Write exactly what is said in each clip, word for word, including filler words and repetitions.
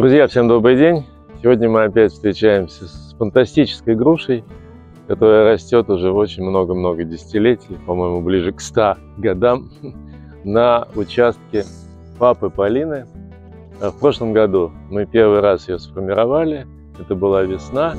Друзья, всем добрый день! Сегодня мы опять встречаемся с фантастической грушей, которая растет уже очень много-много десятилетий, по-моему, ближе к ста годам, на участке папы Полины. В прошлом году мы первый раз ее сформировали, это была весна.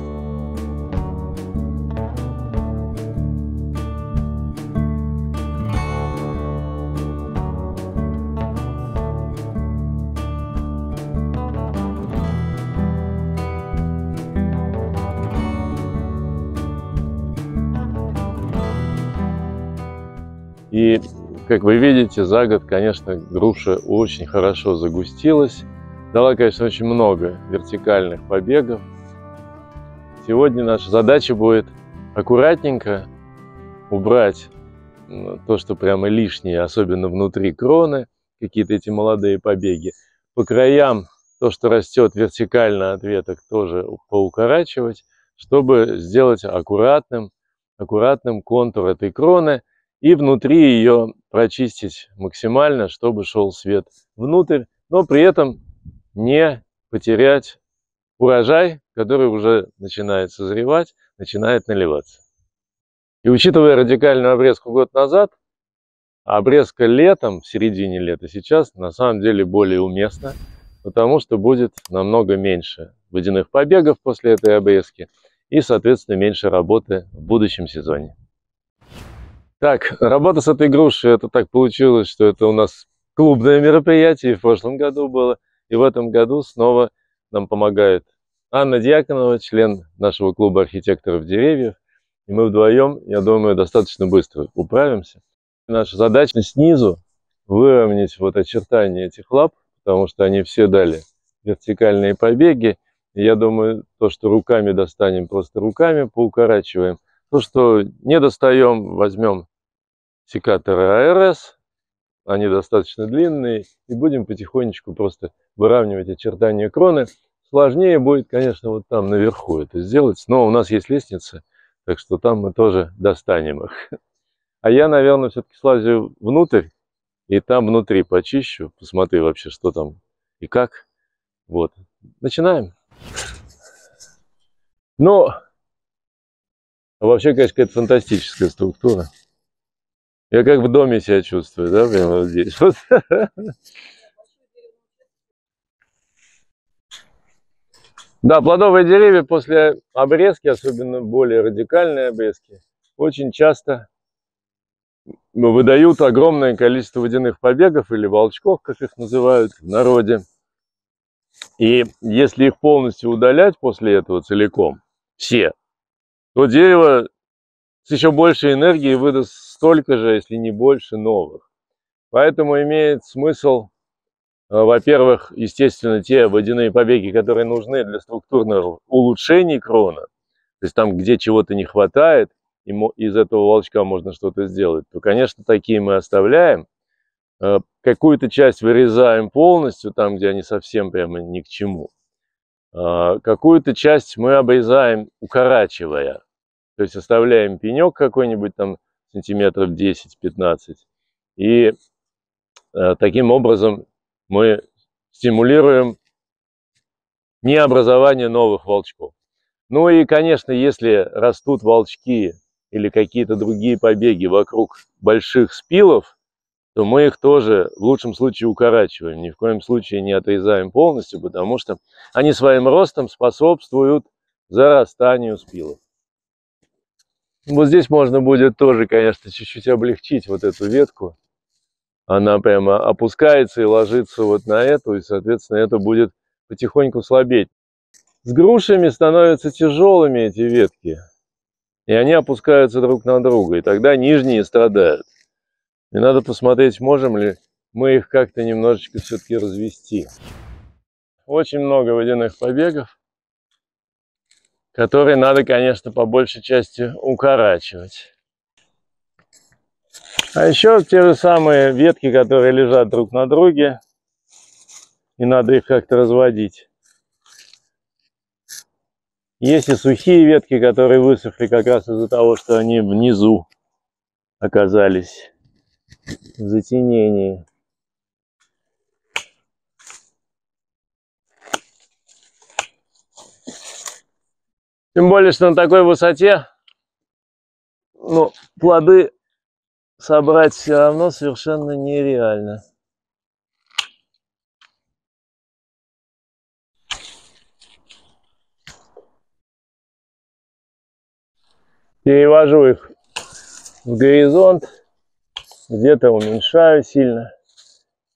И, как вы видите, за год, конечно, груша очень хорошо загустилась. Дала, конечно, очень много вертикальных побегов. Сегодня наша задача будет аккуратненько убрать то, что прямо лишнее, особенно внутри кроны, какие-то эти молодые побеги. По краям то, что растет вертикально от веток, тоже поукорачивать, чтобы сделать аккуратным, аккуратным контур этой кроны. И внутри ее прочистить максимально, чтобы шел свет внутрь, но при этом не потерять урожай, который уже начинает созревать, начинает наливаться. И учитывая радикальную обрезку год назад, обрезка летом, в середине лета сейчас, на самом деле более уместна, потому что будет намного меньше водяных побегов после этой обрезки и, соответственно, меньше работы в будущем сезоне. Так, работа с этой грушей, это так получилось, что это у нас клубное мероприятие, в прошлом году было, и в этом году снова нам помогает Анна Дьяконова, член нашего клуба архитекторов деревьев, и мы вдвоем, я думаю, достаточно быстро управимся. Наша задача снизу выровнять вот очертания этих лап, потому что они все дали вертикальные побеги, и я думаю, то, что руками достанем, просто руками поукорачиваем, то, что не достаем, возьмем секаторы А Р С, они достаточно длинные, и будем потихонечку просто выравнивать очертания кроны. Сложнее будет, конечно, вот там наверху это сделать, но у нас есть лестница, так что там мы тоже достанем их. А я, наверное, все-таки слазю внутрь, и там внутри почищу, посмотрю вообще, что там и как. Вот, начинаем. Но вообще, конечно, какая-то фантастическая структура. Я как в доме себя чувствую, да, прямо вот здесь. Вот. Да, плодовые деревья после обрезки, особенно более радикальные обрезки, очень часто выдают огромное количество водяных побегов или волчков, как их называют в народе. И если их полностью удалять после этого целиком, все, то дерево с еще большей энергией выдаст столько же, если не больше, новых. Поэтому имеет смысл, во-первых, естественно, те водяные побеги, которые нужны для структурных улучшений крона, то есть там, где чего-то не хватает, и из этого волчка можно что-то сделать, то, конечно, такие мы оставляем. Какую-то часть вырезаем полностью, там, где они совсем прямо ни к чему. Какую-то часть мы обрезаем, укорачивая. То есть оставляем пенек какой-нибудь там сантиметров десять-пятнадцать. И таким образом мы стимулируем необразование новых волчков. Ну и, конечно, если растут волчки или какие-то другие побеги вокруг больших спилов, то мы их тоже в лучшем случае укорачиваем, ни в коем случае не отрезаем полностью, потому что они своим ростом способствуют зарастанию спилов. Вот здесь можно будет тоже, конечно, чуть-чуть облегчить вот эту ветку. Она прямо опускается и ложится вот на эту, и, соответственно, это будет потихоньку слабеть. С грушами становятся тяжелыми эти ветки, и они опускаются друг на друга, и тогда нижние страдают. И надо посмотреть, можем ли мы их как-то немножечко все-таки развести. Очень много водяных побегов, которые надо, конечно, по большей части укорачивать. А еще те же самые ветки, которые лежат друг на друге, и надо их как-то разводить. Есть и сухие ветки, которые высохли как раз из-за того, что они внизу оказались. Затенение. Тем более, что на такой высоте, ну, плоды собрать все равно совершенно нереально. Перевожу их в горизонт, где-то уменьшаю сильно,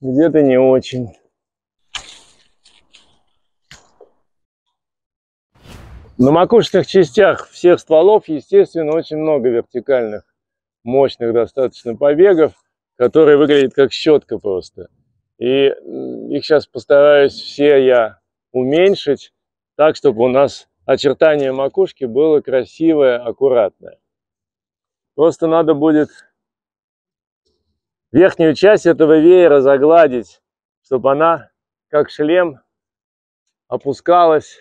где-то не очень. На макушечных частях всех стволов, естественно, очень много вертикальных, мощных достаточно побегов, которые выглядят как щетка просто. И их сейчас постараюсь все я уменьшить так, чтобы у нас очертание макушки было красивое, аккуратное. Просто надо будет верхнюю часть этого веера загладить, чтобы она, как шлем, опускалась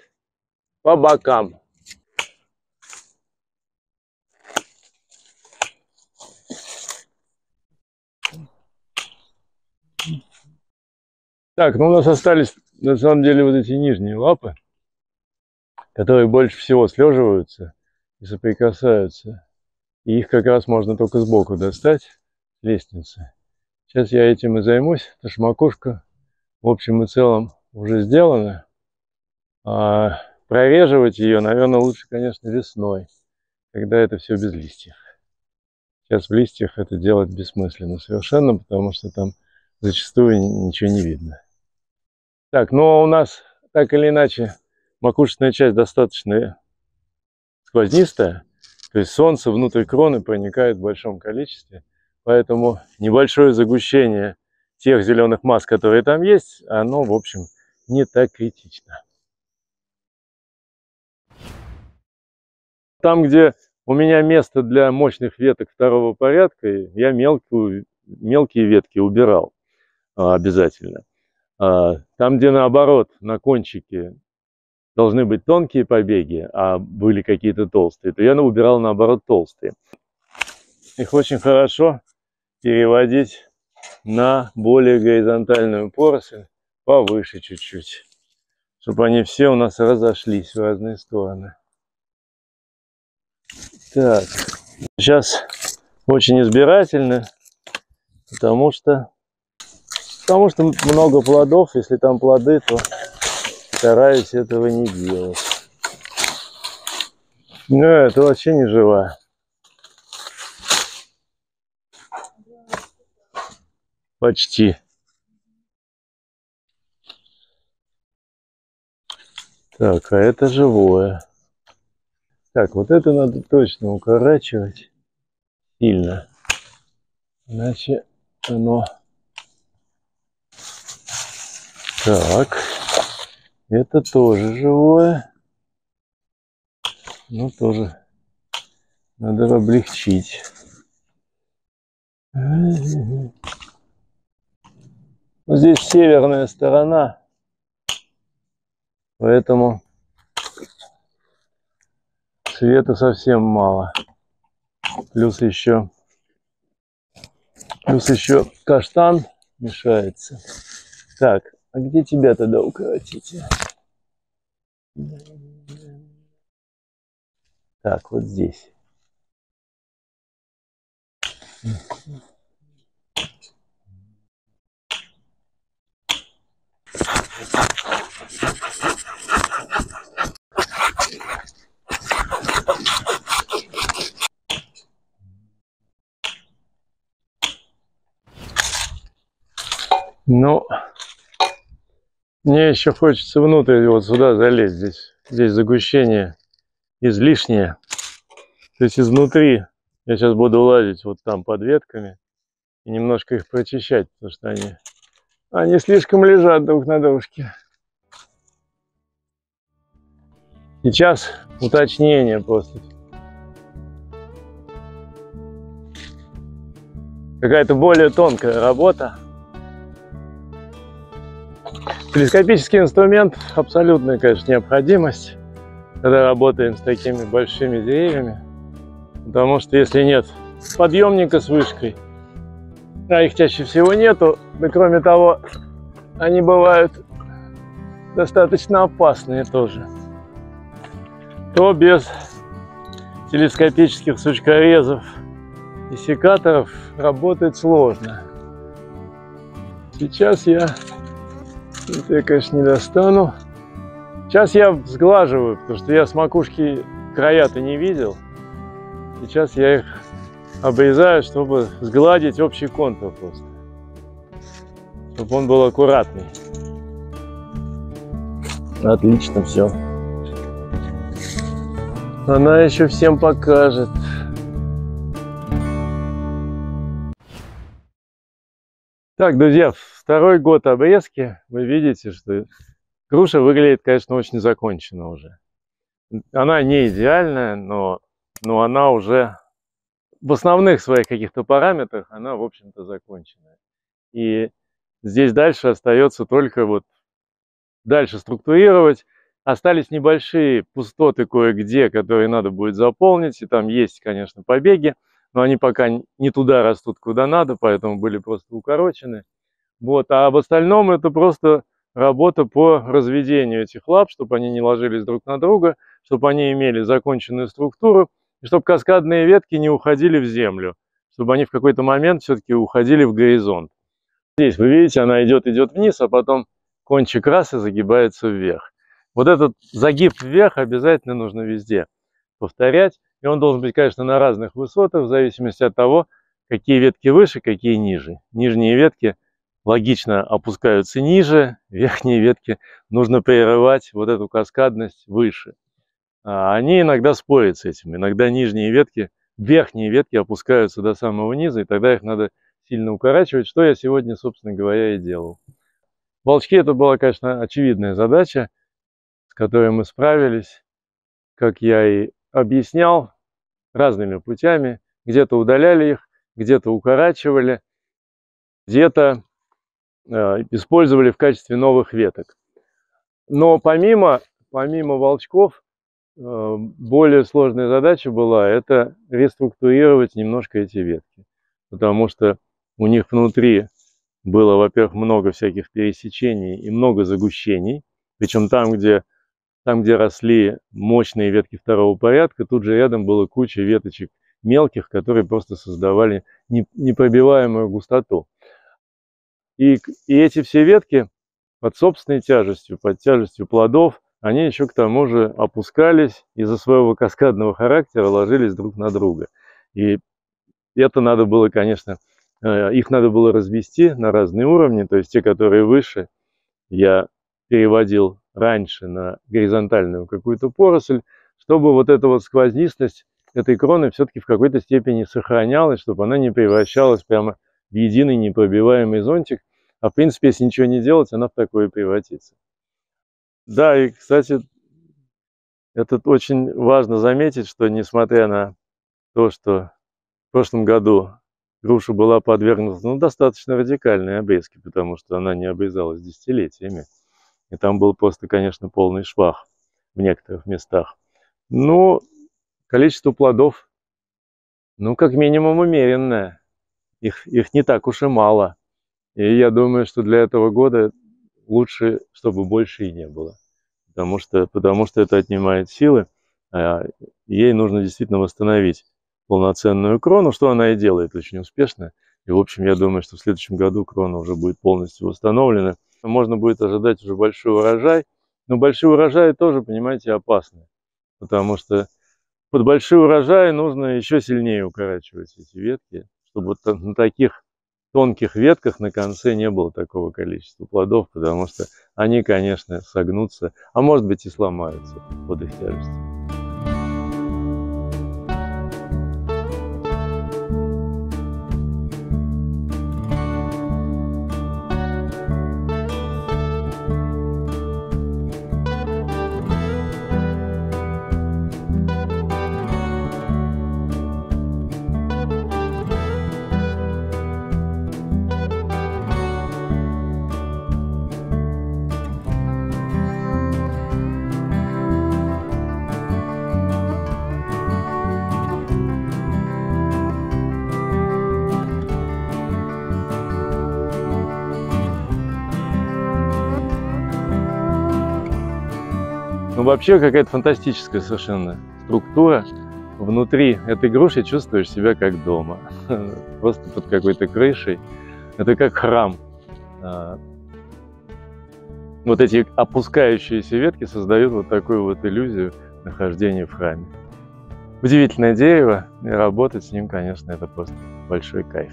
по бокам. Так, ну у нас остались на самом деле вот эти нижние лапы, которые больше всего слеживаются и соприкасаются. И их как раз можно только сбоку достать, лестницы. Сейчас я этим и займусь, потому что макушка в общем и целом уже сделана. А прореживать ее, наверное, лучше, конечно, весной, когда это все без листьев. Сейчас в листьях это делать бессмысленно совершенно, потому что там зачастую ничего не видно. Так, ну а у нас так или иначе макушечная часть достаточно сквознистая, то есть солнце внутрь кроны проникает в большом количестве, поэтому небольшое загущение тех зеленых масс, которые там есть, оно, в общем, не так критично. Там, где у меня место для мощных веток второго порядка, я мелкую, мелкие ветки убирал обязательно. Там, где наоборот, на кончике должны быть тонкие побеги, а были какие-то толстые, то я убирал наоборот толстые. Их очень хорошо переводить на более горизонтальную поросль, повыше чуть-чуть, чтобы они все у нас разошлись в разные стороны. Так, сейчас очень избирательно, потому что, потому что много плодов, если там плоды, то стараюсь этого не делать. Ну, это вообще не живая. Почти. Так, а это живое. Так, вот это надо точно укорачивать сильно, иначе оно... Так, это тоже живое, но тоже надо облегчить. Здесь северная сторона, поэтому... Света совсем мало. Плюс еще, плюс еще каштан мешается. Так, а где тебя тогда укоротите? Так, вот здесь. Ну, мне еще хочется внутрь вот сюда залезть. Здесь, здесь загущение излишнее. То есть изнутри я сейчас буду лазить вот там под ветками и немножко их прочищать, потому что они, они слишком лежат друг на дружке. Сейчас уточнение просто. Какая-то более тонкая работа. Телескопический инструмент – абсолютная, конечно, необходимость, когда работаем с такими большими деревьями, потому что если нет подъемника с вышкой, а их чаще всего нету, да кроме того, они бывают достаточно опасные тоже. то без телескопических сучкорезов и секаторов работать сложно. Сейчас я, это я, конечно, не достану. Сейчас я сглаживаю, потому что я с макушки края-то не видел. Сейчас я их обрезаю, чтобы сгладить общий контур просто, чтобы он был аккуратный. Отлично, все. Она еще всем покажет. Так, друзья, второй год обрезки. Вы видите, что груша выглядит, конечно, очень закончена уже. Она не идеальная, но, но она уже в основных своих каких-то параметрах, она, в общем-то, закончена. И здесь дальше остается только вот дальше структурировать. Остались небольшие пустоты кое-где, которые надо будет заполнить. И там есть, конечно, побеги, но они пока не туда растут, куда надо, поэтому были просто укорочены. Вот. А в остальном это просто работа по разведению этих лап, чтобы они не ложились друг на друга, чтобы они имели законченную структуру, и чтобы каскадные ветки не уходили в землю, чтобы они в какой-то момент все-таки уходили в горизонт. Здесь, вы видите, она идет, идет вниз, а потом кончик раз и загибается вверх. Вот этот загиб вверх обязательно нужно везде повторять. И он должен быть, конечно, на разных высотах, в зависимости от того, какие ветки выше, какие ниже. Нижние ветки логично опускаются ниже, верхние ветки нужно прерывать вот эту каскадность выше. Они иногда спорят с этим. Иногда нижние ветки, верхние ветки опускаются до самого низа, и тогда их надо сильно укорачивать, что я сегодня, собственно говоря, и делал. Волчки — это была, конечно, очевидная задача, с которой мы справились, как я и объяснял, разными путями. Где-то удаляли их, где-то укорачивали, где-то э, использовали в качестве новых веток. Но помимо, помимо волчков, э, более сложная задача была — это реструктурировать немножко эти ветки. Потому что у них внутри было, во-первых, много всяких пересечений и много загущений. Причем там, где, там, где росли мощные ветки второго порядка, тут же рядом было куча веточек мелких, которые просто создавали непробиваемую густоту. И, и эти все ветки под собственной тяжестью, под тяжестью плодов, они еще к тому же опускались, из-за своего каскадного характера ложились друг на друга. И это надо было, конечно, их надо было развести на разные уровни, то есть те, которые выше, я переводил раньше на горизонтальную какую-то поросль, чтобы вот эта вот сквознистость этой кроны все-таки в какой-то степени сохранялась, чтобы она не превращалась прямо в единый непробиваемый зонтик, а в принципе, если ничего не делать, она в такое превратится. Да, и, кстати, это очень важно заметить, что несмотря на то, что в прошлом году груша была подвергнута, ну, достаточно радикальной обрезке, потому что она не обрезалась десятилетиями. И там был просто, конечно, полный швах в некоторых местах. Но количество плодов, ну, как минимум, умеренное. Их, их не так уж и мало. И я думаю, что для этого года лучше, чтобы больше и не было. Потому что, потому что это отнимает силы. А ей нужно действительно восстановить полноценную крону, что она и делает очень успешно. И, в общем, я думаю, что в следующем году крона уже будет полностью восстановлена. Можно будет ожидать уже большой урожай. Но большие урожаи тоже, понимаете, опасны. Потому что под большие урожаи нужно еще сильнее укорачивать эти ветки, чтобы вот на таких тонких ветках на конце не было такого количества плодов, потому что они, конечно, согнутся, а может быть и сломаются под их тяжестью. Ну, вообще какая-то фантастическая совершенно структура. Внутри этой груши чувствуешь себя как дома, просто под какой-то крышей. Это как храм. Вот эти опускающиеся ветки создают вот такую вот иллюзию нахождения в храме. Удивительное дерево, и работать с ним, конечно, это просто большой кайф.